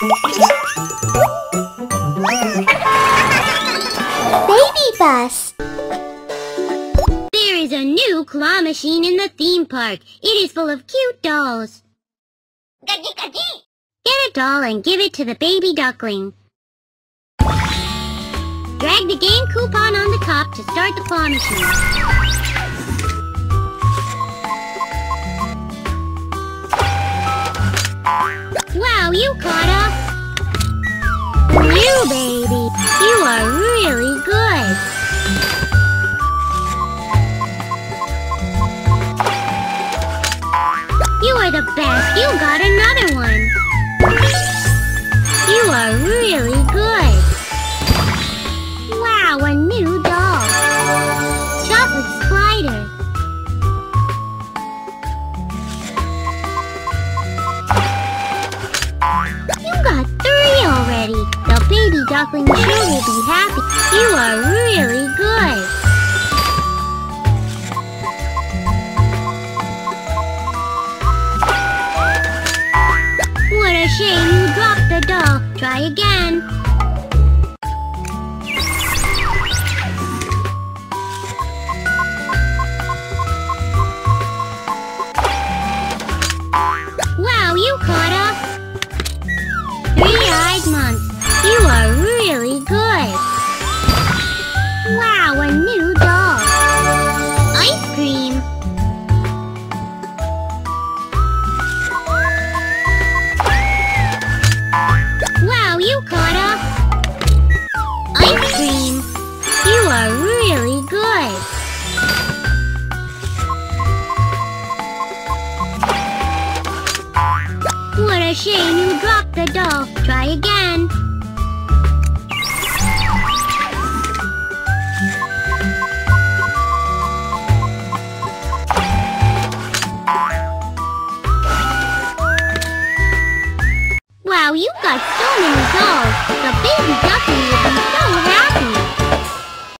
Baby bus. There is a new claw machine in the theme park. It is full of cute dolls. Gaji, gaji. Get a doll and give it to the baby duckling. Drag the game coupon on the top to start the claw machine. Wow, you caught us! You baby, you are really good! You are the best, you got another one! You are really good! Wow, a new doll! Chocolate spider! The baby duckling sure will be happy. You are really good. What a shame you dropped the doll. Try again. Wow, you caught us. Three-eyed monster. You are really good! Wow, a new doll! Ice cream! Wow, you caught us! Ice cream! You are really good! What a shame you dropped the doll! Try again! You got so many dolls. The baby duckling is